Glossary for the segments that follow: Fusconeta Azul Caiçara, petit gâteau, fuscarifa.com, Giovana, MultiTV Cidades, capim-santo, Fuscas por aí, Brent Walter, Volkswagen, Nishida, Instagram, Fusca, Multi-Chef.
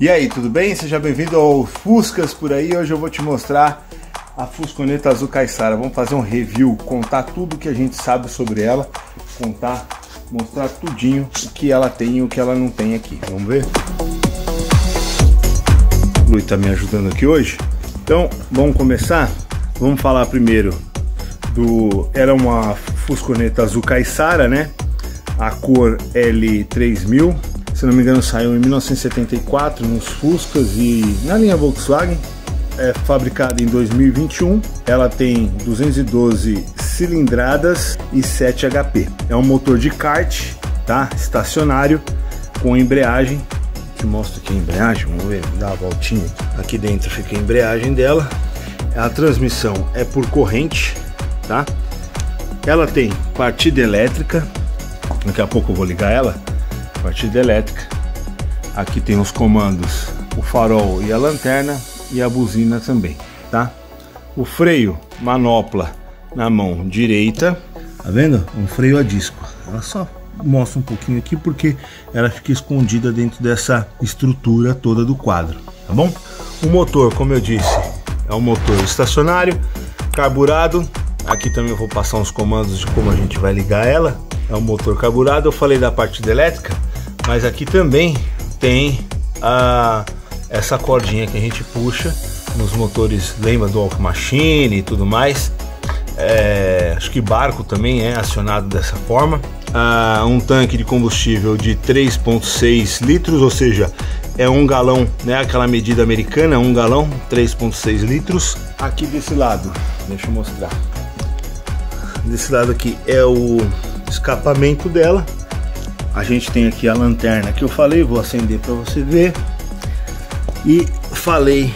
E aí, tudo bem? Seja bem-vindo ao Fuscas por aí. Hoje eu vou te mostrar a Fusconeta Azul Caiçara. Vamos fazer um review, contar tudo que a gente sabe sobre ela, mostrar tudinho o que ela tem e o que ela não tem aqui. Vamos ver? O Luiz tá me ajudando aqui hoje. Então, vamos começar? Vamos falar primeiro do... Era uma Fusconeta Azul Caiçara, né? A cor L3000, se não me engano saiu em 1974 nos Fuscas e na linha Volkswagen. É fabricada em 2021, ela tem 212 cilindradas e 7 HP. É um motor de kart, tá? Estacionário, com embreagem. Te mostro aqui a embreagem, vamos ver, dá uma voltinha. Aqui dentro fica a embreagem dela. A transmissão é por corrente, tá? Ela tem partida elétrica. Daqui a pouco eu vou ligar ela, partida elétrica. Aqui tem os comandos, o farol e a lanterna e a buzina também, tá? O freio, manopla na mão direita, tá vendo? Um freio a disco. Ela só mostra um pouquinho aqui porque ela fica escondida dentro dessa estrutura toda do quadro, tá bom? O motor, como eu disse, é um motor estacionário, carburado. Aqui também eu vou passar uns comandos de como a gente vai ligar ela. É um motor carburado. Eu falei da partida elétrica, mas aqui também tem essa cordinha que a gente puxa nos motores, lembra do Wolf Machine e tudo mais. Acho que barco também é acionado dessa forma. Um tanque de combustível de 3,6 litros, ou seja, é um galão, né? Aquela medida americana, um galão, 3,6 litros. Aqui desse lado, deixa eu mostrar. Desse lado aqui é o escapamento dela. A gente tem aqui a lanterna que eu falei, vou acender para você ver. E falei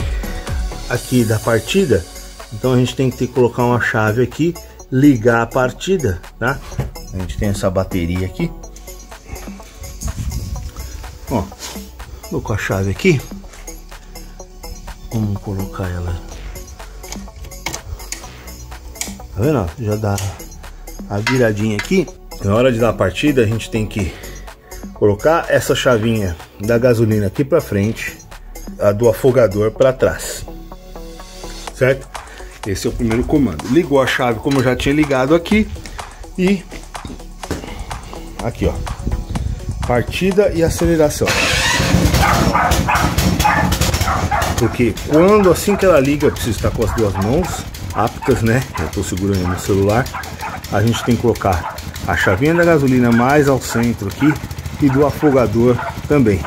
aqui da partida, então a gente tem que colocar uma chave aqui, ligar a partida, tá? A gente tem essa bateria aqui, ó, colocou a chave aqui, vamos colocar ela, tá vendo? Já dá a viradinha aqui. Na hora de dar a partida a gente tem que colocar essa chavinha da gasolina aqui pra frente, a do afogador para trás, certo? Esse é o primeiro comando. Ligou a chave como eu já tinha ligado aqui, e aqui, ó, partida e aceleração, porque quando, assim que ela liga, eu preciso estar com as duas mãos aptas, né? Eu estou segurando no celular. A gente tem que colocar a chavinha da gasolina mais ao centro aqui e do afogador também.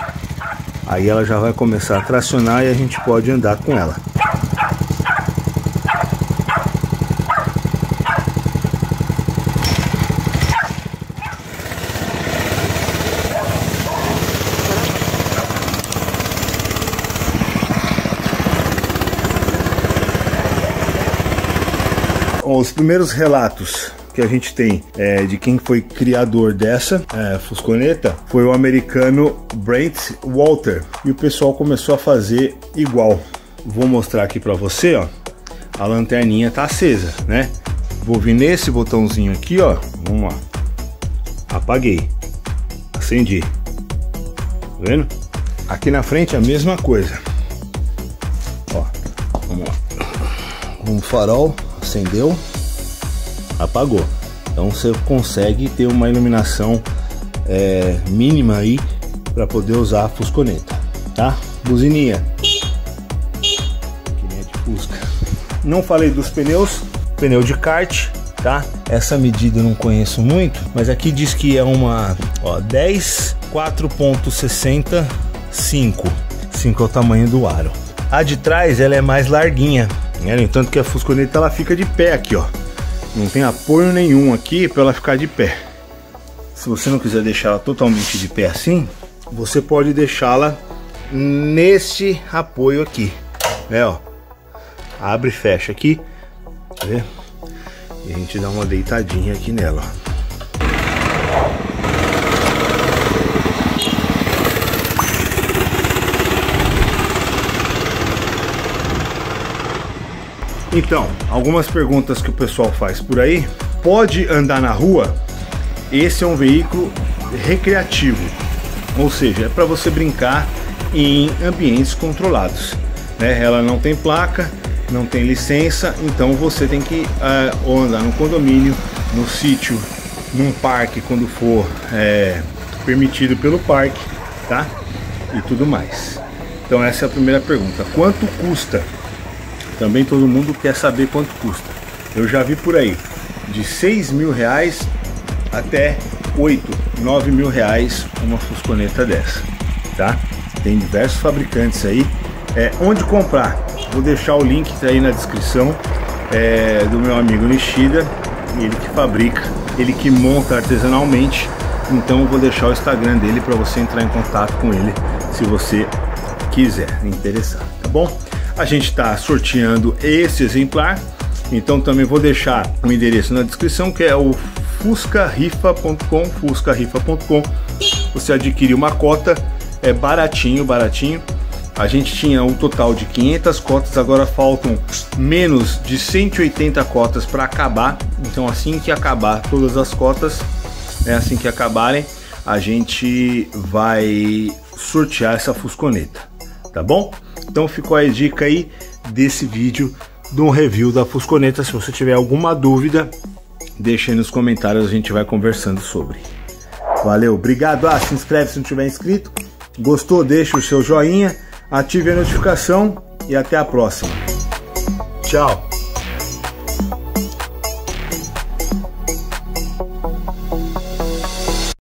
Aí ela já vai começar a tracionar e a gente pode andar com ela. Os primeiros relatos que a gente tem de quem foi criador dessa Fusconeta foi o americano Brent Walter, e o pessoal começou a fazer igual. Vou mostrar aqui para você, ó, a lanterninha tá acesa, né? Vou vir nesse botãozinho aqui, ó, vamos lá, apaguei, acendi, tá vendo? Aqui na frente a mesma coisa, ó, vamos lá, um farol, acendeu, apagou. Então você consegue ter uma iluminação mínima aí para poder usar a Fusconeta, tá? Buzininha, que nem de Fusca. Não falei dos pneus, pneu de kart, tá? Essa medida eu não conheço muito, mas aqui diz que é uma, ó, 10 4.65, 5 é o tamanho do aro. A de trás ela é mais larguinha, né? No entanto que a Fusconeta ela fica de pé aqui, ó. Não tem apoio nenhum aqui para ela ficar de pé. Se você não quiser deixá-la totalmente de pé assim, você pode deixá-la nesse apoio aqui, né? Ó, abre e fecha aqui, tá vendo? E a gente dá uma deitadinha aqui nela, ó. Então, algumas perguntas que o pessoal faz por aí. Pode andar na rua? Esse é um veículo recreativo, ou seja, é para você brincar, em ambientes controlados, né? Ela não tem placa, não tem licença, então você tem que ou andar no condomínio, no sítio, num parque, quando for permitido pelo parque, tá? E tudo mais. Então essa é a primeira pergunta. Quanto custa? Também todo mundo quer saber quanto custa. Eu já vi por aí de 6 mil reais até 8, 9 mil reais uma fusconeta dessa, tá? Tem diversos fabricantes aí. Onde comprar? Vou deixar o link aí na descrição do meu amigo Nishida, ele que fabrica, ele que monta artesanalmente. Então vou deixar o Instagram dele para você entrar em contato com ele se você quiser, interessar, tá bom? A gente está sorteando esse exemplar, então também vou deixar o endereço na descrição, que é o fuscarifa.com, fuscarifa.com. Você adquire uma cota, é baratinho, baratinho. A gente tinha um total de 500 cotas, agora faltam menos de 180 cotas para acabar. Então assim que acabar todas as cotas, assim que acabarem, a gente vai sortear essa fusconeta, tá bom? Então ficou a dica aí desse vídeo, do review da fusconeta. Se você tiver alguma dúvida, deixa aí nos comentários, a gente vai conversando sobre. Valeu, obrigado. Se inscreve se não tiver inscrito. Gostou? Deixa o seu joinha. Ative a notificação e até a próxima. Tchau!